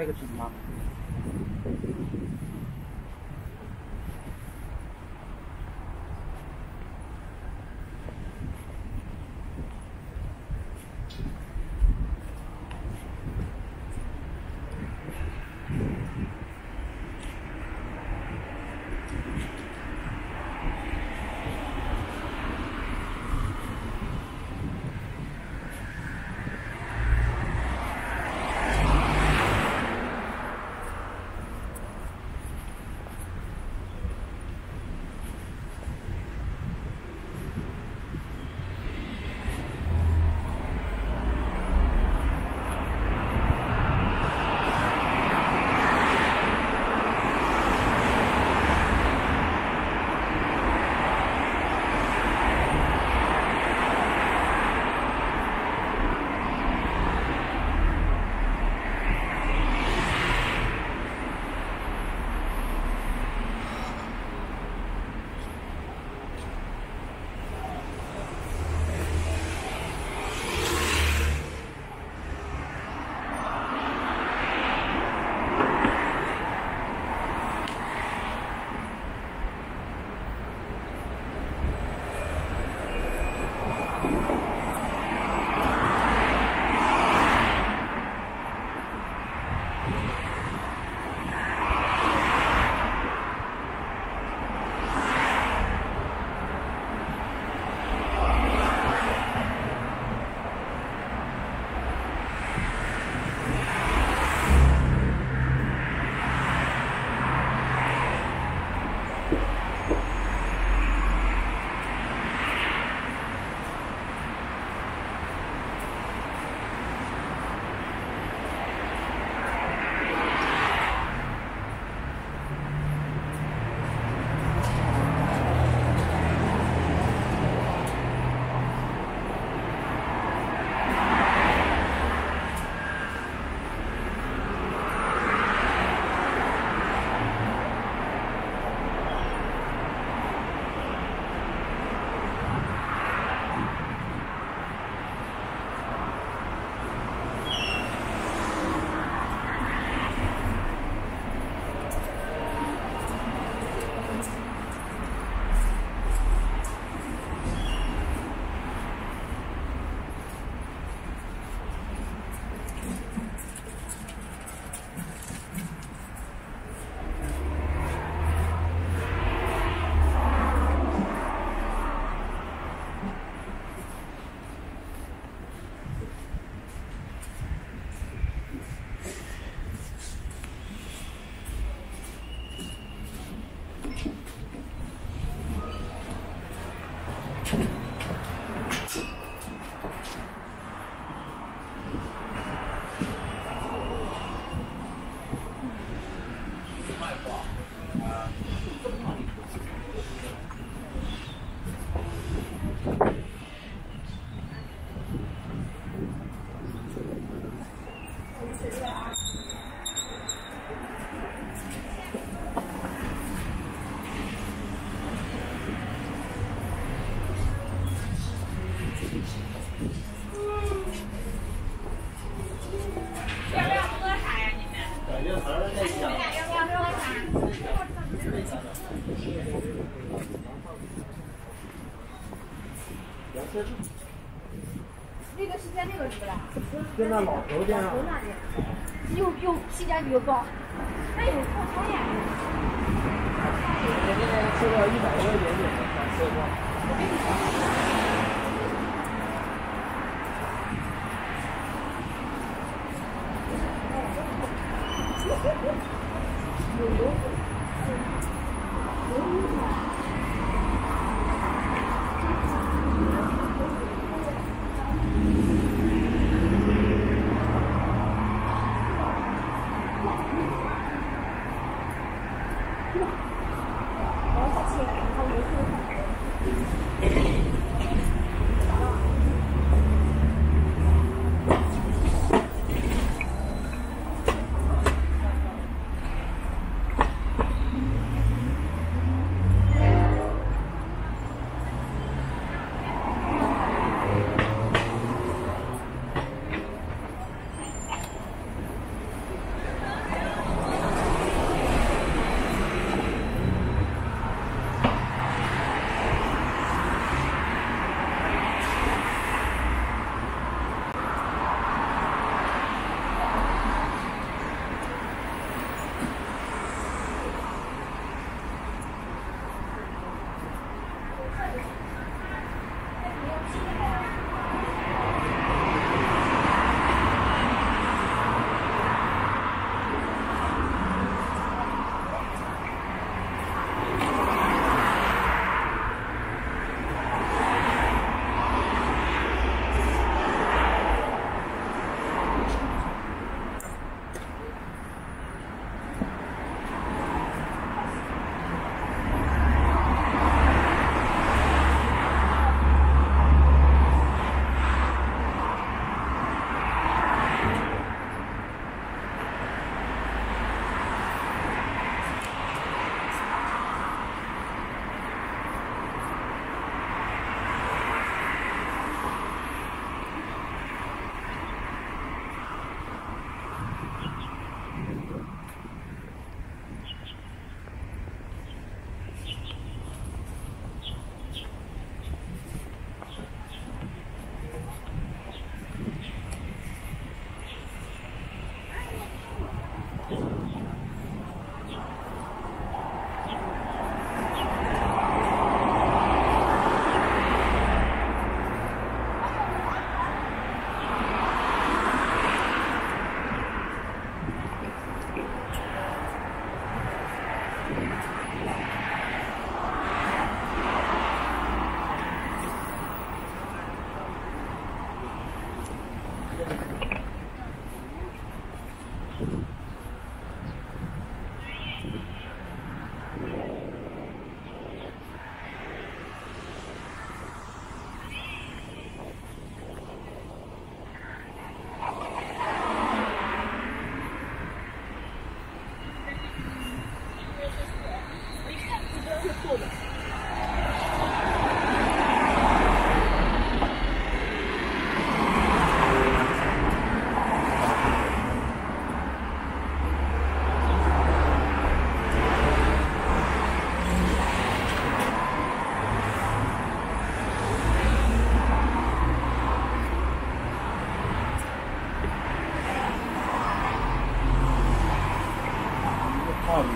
开一个平吗？跟那老头那样，又性价比又高，那有空抽烟。我现在吃到100多元也能吃光。我跟你说。泡面。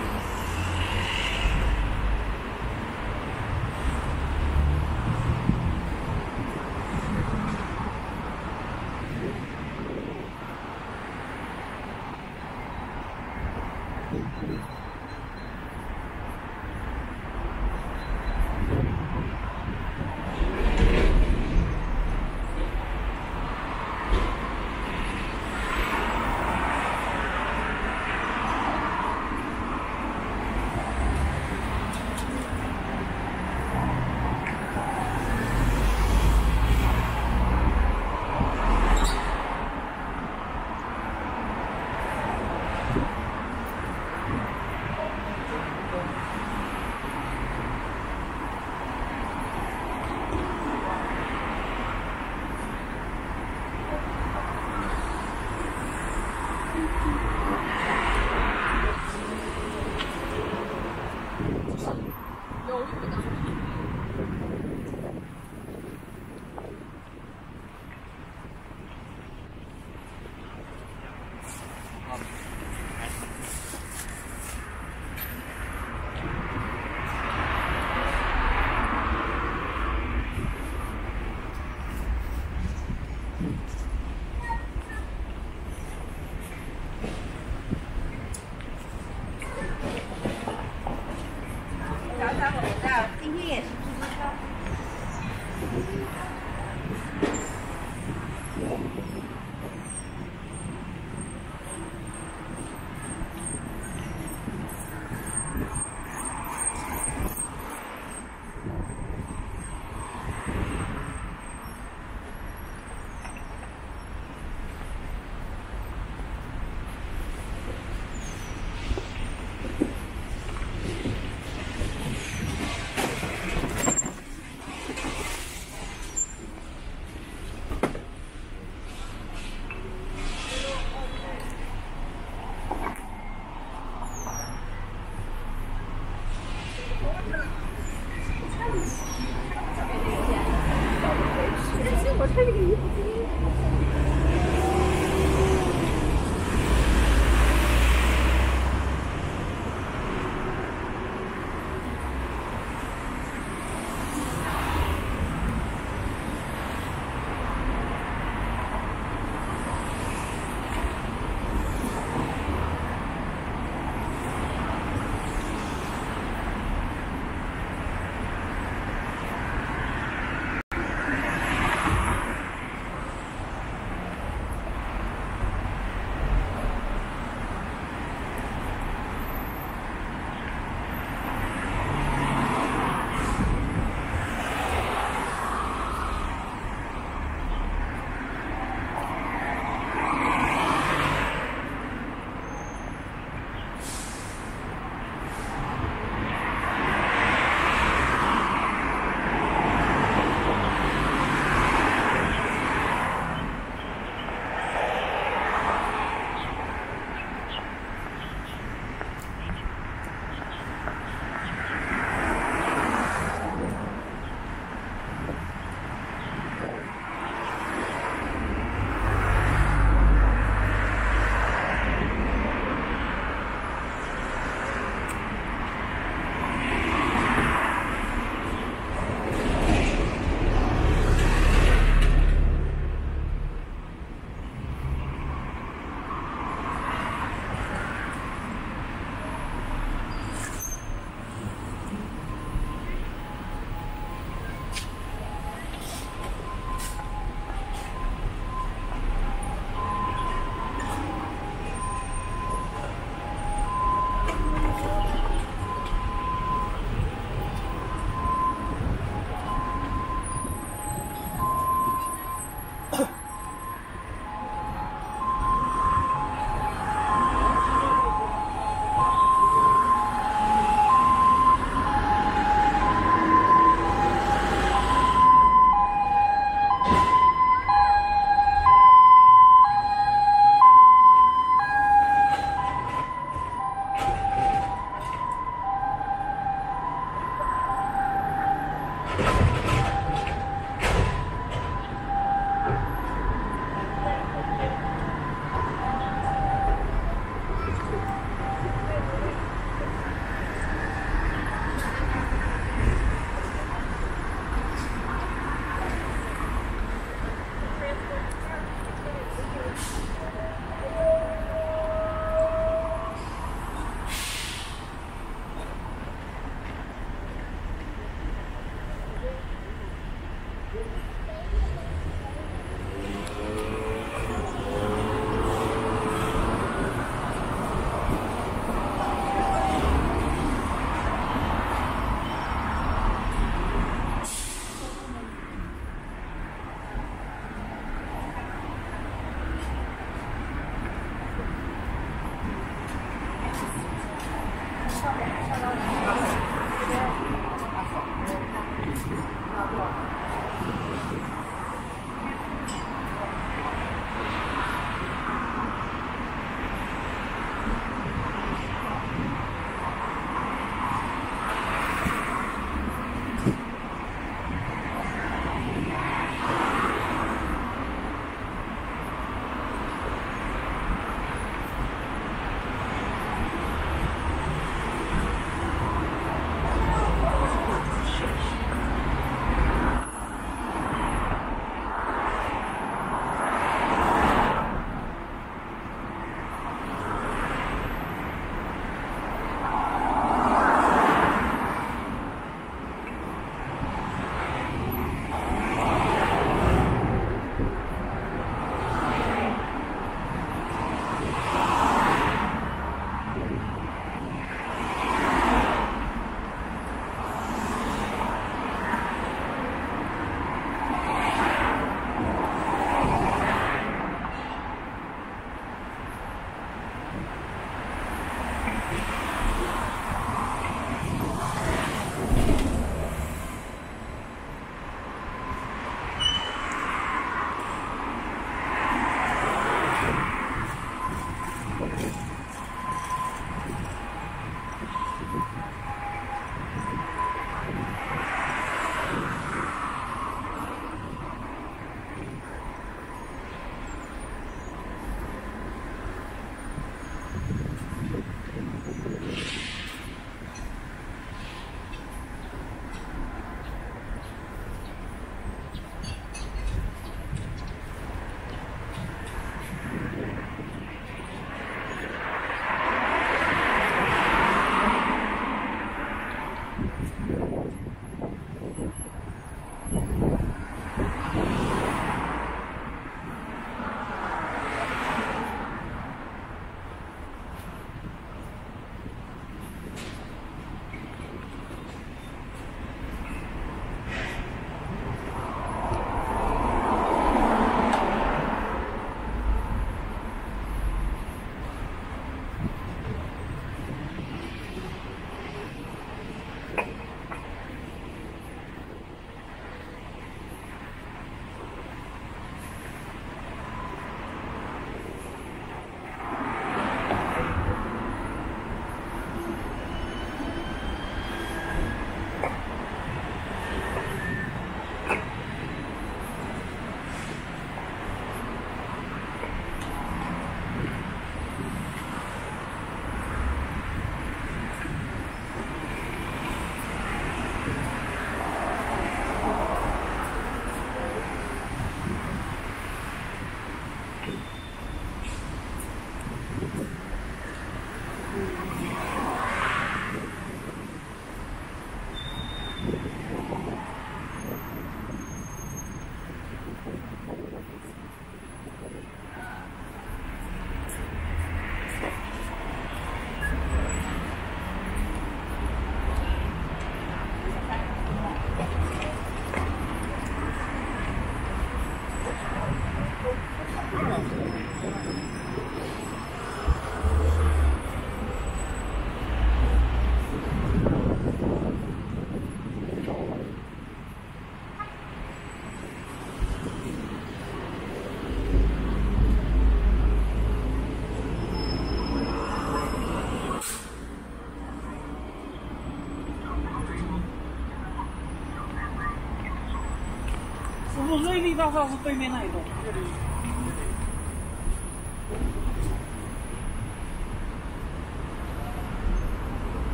細いリバーはほっといめないの。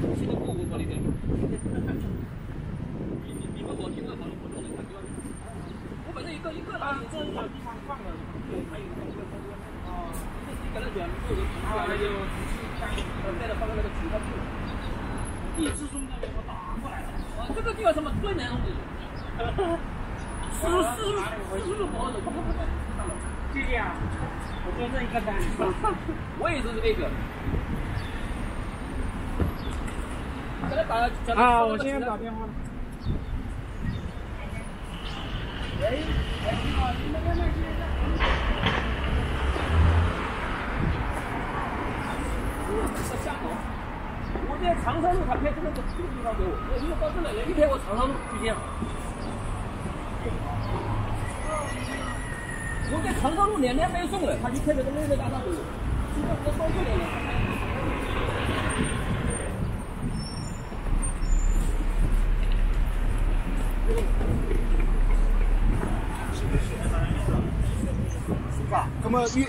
地质中的人打过来了，这个地方什么最难弄的？就这样，我就这一个单子，我也是那个。 啊，我先打电话了。我在长沙路他拍这个地方给我，我又到这来了，一拍我长沙路就这样。我在长沙路两天没送了，他就开着个路边大道给我，现在我到这来了。 吧，那么你，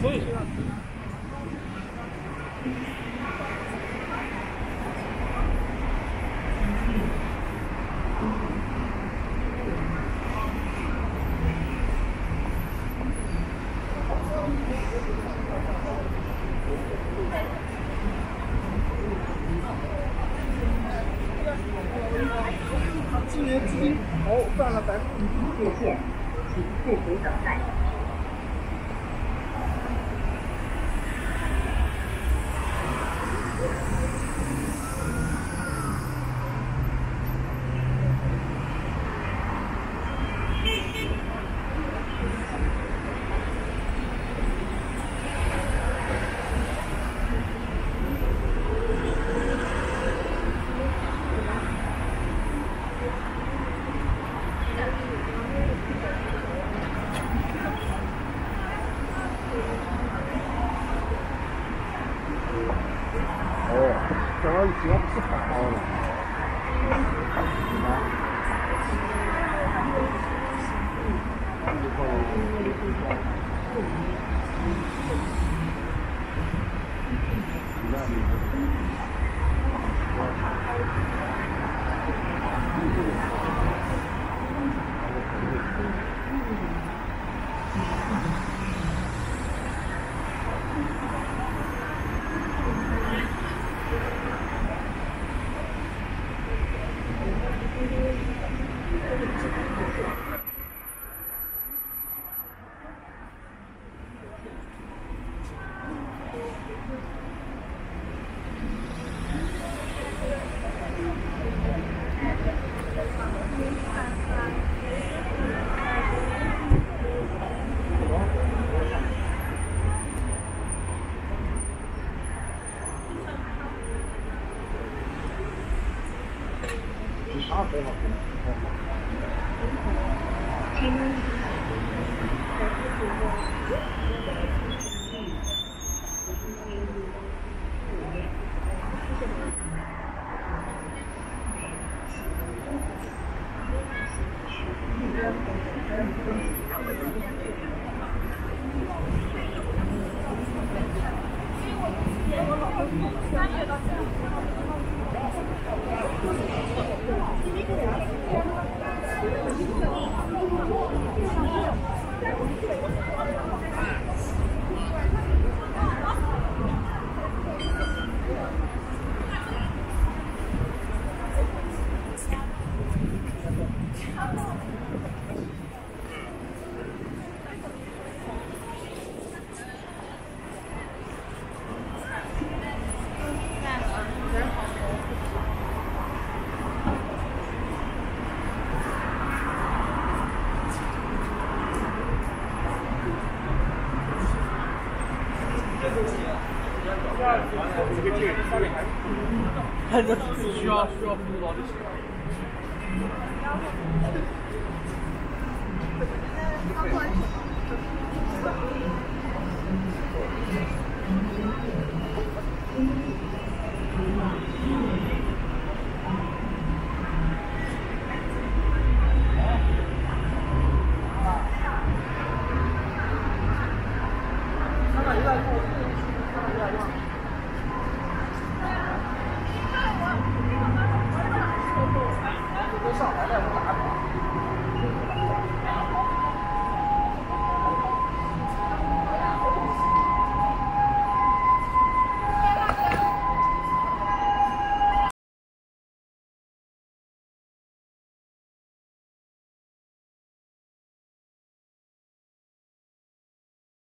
所以。 今年资金投赚了1%，请自行等待。需要辅导的。